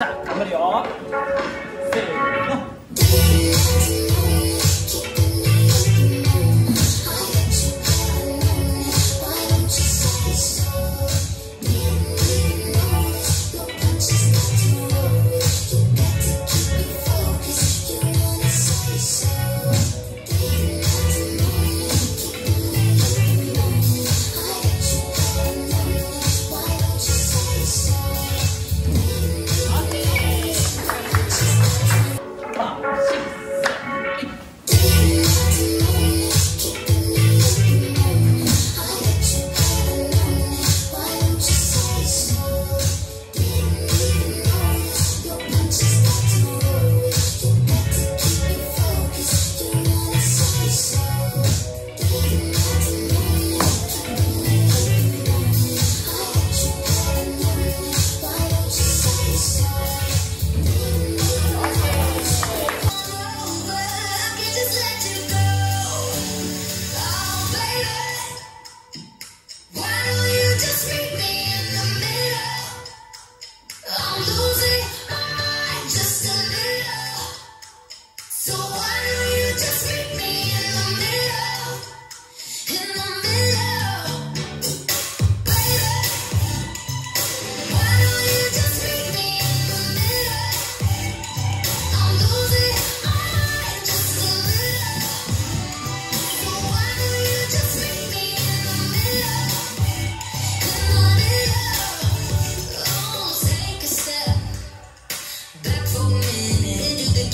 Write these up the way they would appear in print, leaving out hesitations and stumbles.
자, 가버려.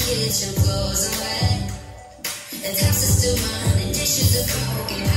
Kitchen floors are wet, and taxes to mine, and dishes are broken.